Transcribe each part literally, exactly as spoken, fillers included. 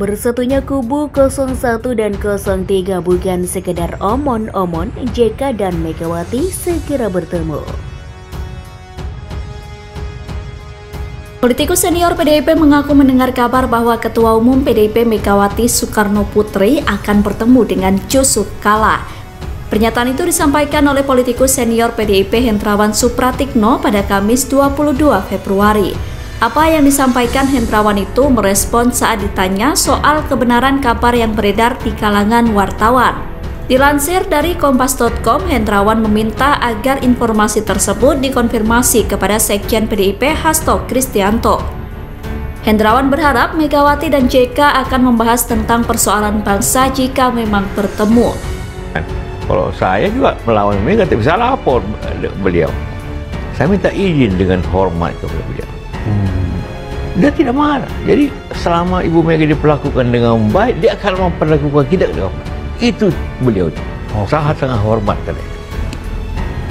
Bersatunya kubu nol satu dan nol tiga bukan sekedar omon-omon, J K dan Megawati segera bertemu. Politikus senior P D I P mengaku mendengar kabar bahwa Ketua Umum P D I P Megawati Soekarno Putri akan bertemu dengan Jusuf Kalla. Pernyataan itu disampaikan oleh politikus senior P D I P Hendrawan Supratikno pada Kamis dua puluh dua Februari. Apa yang disampaikan Hendrawan itu merespon saat ditanya soal kebenaran kabar yang beredar di kalangan wartawan. Dilansir dari Kompas titik com, Hendrawan meminta agar informasi tersebut dikonfirmasi kepada Sekjen P D I P Hasto Kristianto. Hendrawan berharap Megawati dan J K akan membahas tentang persoalan bangsa jika memang bertemu. Kalau saya juga melawan Megawati, bisa lapor beliau. Saya minta izin dengan hormat kepada beliau. Hmm. Dia tidak marah. Jadi selama Ibu Mega diperlakukan dengan baik, dia akan memperlakukan kita dengan baik. Itu beliau itu. Oh. Sangat-sangat hormat kalian.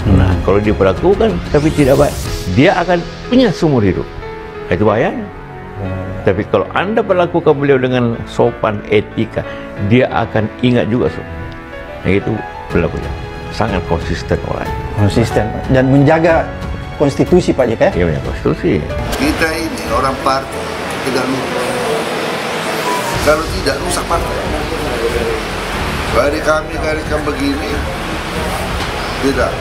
Hmm. Nah, kalau diperlakukan tapi tidak baik, dia akan punya seumur hidup. Itu bahayanya. Hmm. Tapi kalau Anda perlakukan beliau dengan sopan, etika, dia akan ingat juga sopan. Nah, itu berlakunya. Sangat konsisten orangnya. Konsisten dan menjaga konstitusi, Pak J K? Iya, punya konstitusi. Kita ini orang partai tidak lupa. Kalau tidak rusak partai. Bagi kami karikan begini tidak.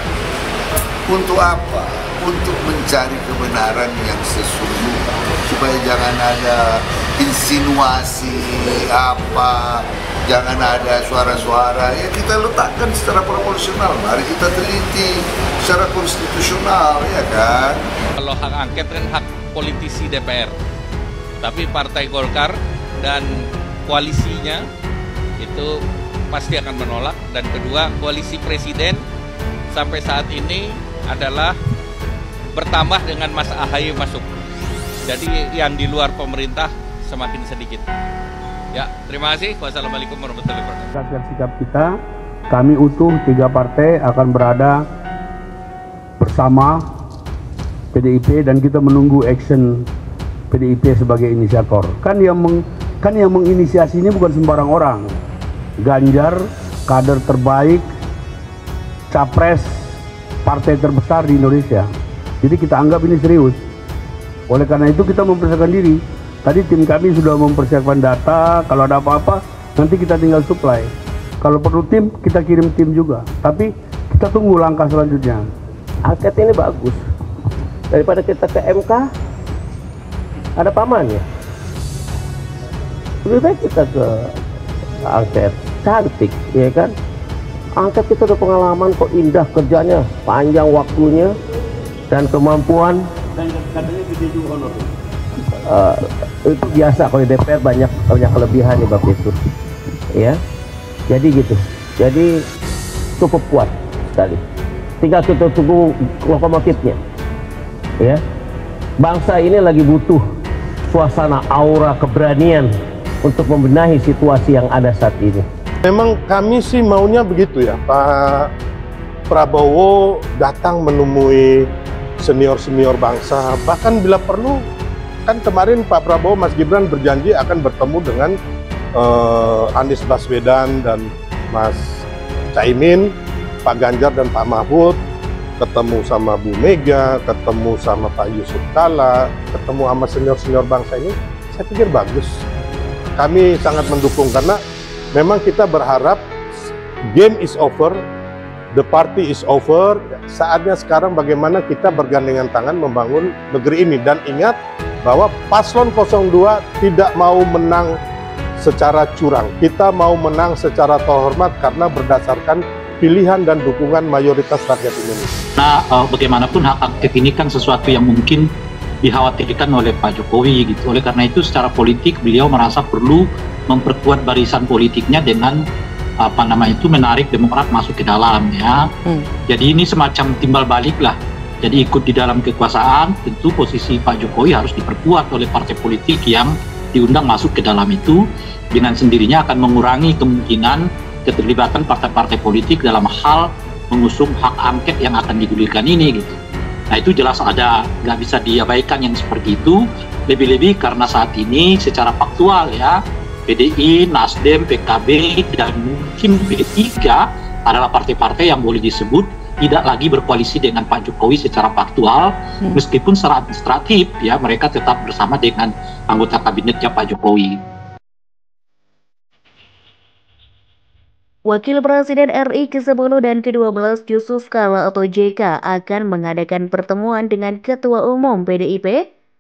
Untuk apa? Untuk mencari kebenaran yang sesungguhnya, supaya jangan ada insinuasi apa, jangan ada suara-suara. Ya kita letakkan secara proporsional. Mari kita teliti secara konstitusional, ya kan. Kalau hak angket kan hak politisi D P R, tapi Partai Golkar dan koalisinya itu pasti akan menolak. Dan kedua, koalisi presiden sampai saat ini adalah bertambah dengan Mas Ahaye masuk. Jadi yang di luar pemerintah semakin sedikit. Ya, terima kasih. Wassalamualaikum warahmatullahi wabarakatuh. Yang sikap kita, kami utuh tiga partai akan berada bersama P D I P dan kita menunggu action P D I P sebagai inisiator. Kan yang meng, kan yang menginisiasi ini bukan sembarang orang. Ganjar, kader terbaik, capres partai terbesar di Indonesia. Jadi kita anggap ini serius. Oleh karena itu kita mempersiapkan diri. Tadi tim kami sudah mempersiapkan data. Kalau ada apa-apa nanti kita tinggal supply. Kalau perlu tim, kita kirim tim juga. Tapi kita tunggu langkah selanjutnya. Angket ini bagus. Daripada kita ke M K ada paman ya. Lebih baik kita ke angket. Cantik ya kan. Angket kita udah pengalaman kok, indah kerjanya, panjang waktunya dan kemampuan. Dan katanya gede juga honor. Uh, itu biasa kalau di D P R banyak banyak kelebihan nih Bapak itu. Ya. Jadi gitu. Jadi cukup kuat sekali. Tinggal kita tunggu lokomotifnya. Ya. Bangsa ini lagi butuh suasana aura keberanian untuk membenahi situasi yang ada saat ini. Memang kami sih maunya begitu ya, Pak Prabowo datang menemui senior-senior bangsa, bahkan bila perlu, kan kemarin Pak Prabowo, Mas Gibran berjanji akan bertemu dengan uh, Anies Baswedan dan Mas Caimin, Pak Ganjar dan Pak Mahfud, ketemu sama Bu Mega, ketemu sama Pak Jusuf Kalla, ketemu sama senior-senior bangsa ini, saya pikir bagus. Kami sangat mendukung karena memang kita berharap game is over, the party is over. Saatnya sekarang bagaimana kita bergandengan tangan membangun negeri ini. Dan ingat bahwa paslon nol dua tidak mau menang secara curang. Kita mau menang secara terhormat karena berdasarkan pilihan dan dukungan mayoritas rakyat Indonesia. Nah, uh, bagaimanapun hak angket ini kan sesuatu yang mungkin dikhawatirkan oleh Pak Jokowi gitu. Oleh karena itu secara politik beliau merasa perlu memperkuat barisan politiknya dengan apa namanya itu menarik Demokrat masuk ke dalam ya. Hmm. Jadi ini semacam timbal balik lah. Jadi ikut di dalam kekuasaan, tentu posisi Pak Jokowi harus diperkuat oleh partai politik yang diundang masuk ke dalam itu, dengan sendirinya akan mengurangi kemungkinan keterlibatan partai-partai politik dalam hal mengusung hak angket yang akan digulirkan ini gitu. Nah itu jelas ada, nggak bisa diabaikan yang seperti itu, lebih-lebih karena saat ini secara faktual ya P D I, Nasdem, P K B, dan mungkin P tiga adalah partai-partai yang boleh disebut tidak lagi berkoalisi dengan Pak Jokowi secara faktual, hmm. meskipun secara administratif ya mereka tetap bersama dengan anggota kabinetnya Pak Jokowi. Wakil Presiden R I ke sepuluh dan ke dua belas Jusuf Kalla atau J K akan mengadakan pertemuan dengan Ketua Umum P D I P,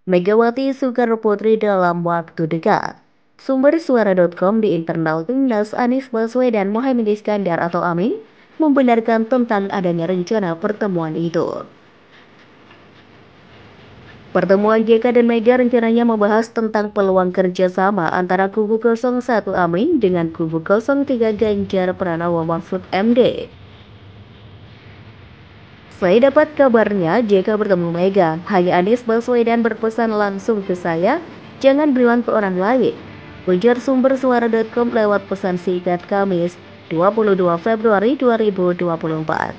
Megawati Soekarno Putri dalam waktu dekat. Sumber suara dot com di internal timnas Anies Baswedan, Muhammad Iskandar atau Amin membenarkan tentang adanya rencana pertemuan itu. Pertemuan J K dan Mega rencananya membahas tentang peluang kerjasama antara kubu nol satu Amin dengan kubu nol tiga Ganjar Pranowo Mahfud M D. Saya dapat kabarnya J K bertemu Mega, hanya Anies Baswedan berpesan langsung ke saya, jangan bilang ke orang lain. Ujar sumber suara dot com lewat pesan singkat Kamis dua puluh dua Februari dua ribu dua puluh empat.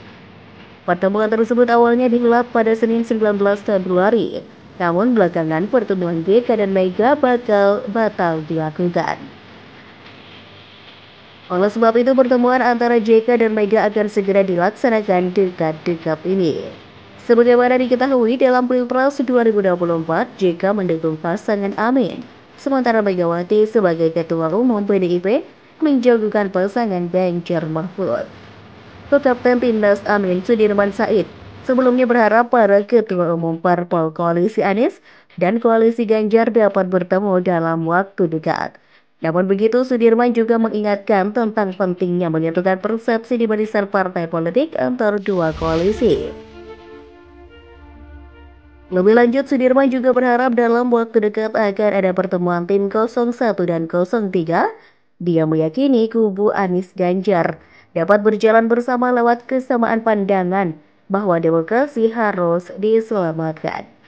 Pertemuan tersebut awalnya digelar pada Senin sembilan belas Februari. Namun belakangan pertemuan J K dan Mega bakal batal dilakukan. Oleh sebab itu pertemuan antara J K dan Mega akan segera dilaksanakan dekat-dekat ini. Sebagaimana diketahui dalam Pilpres dua ribu dua puluh empat, J K mendukung pasangan Amin. Sementara Megawati sebagai Ketua Umum P D I P menjagokan pasangan Ganjar Mahfud. Kapten Timnas Amin Sudirman Said sebelumnya berharap para ketua umum parpol koalisi Anies dan koalisi Ganjar dapat bertemu dalam waktu dekat. Namun begitu, Sudirman juga mengingatkan tentang pentingnya menyatukan persepsi di barisan partai politik antar dua koalisi. Lebih lanjut, Sudirman juga berharap dalam waktu dekat akan ada pertemuan tim nol satu dan nol tiga. Dia meyakini kubu Anies Ganjar dapat berjalan bersama lewat kesamaan pandangan bahwa demokrasi harus diselamatkan.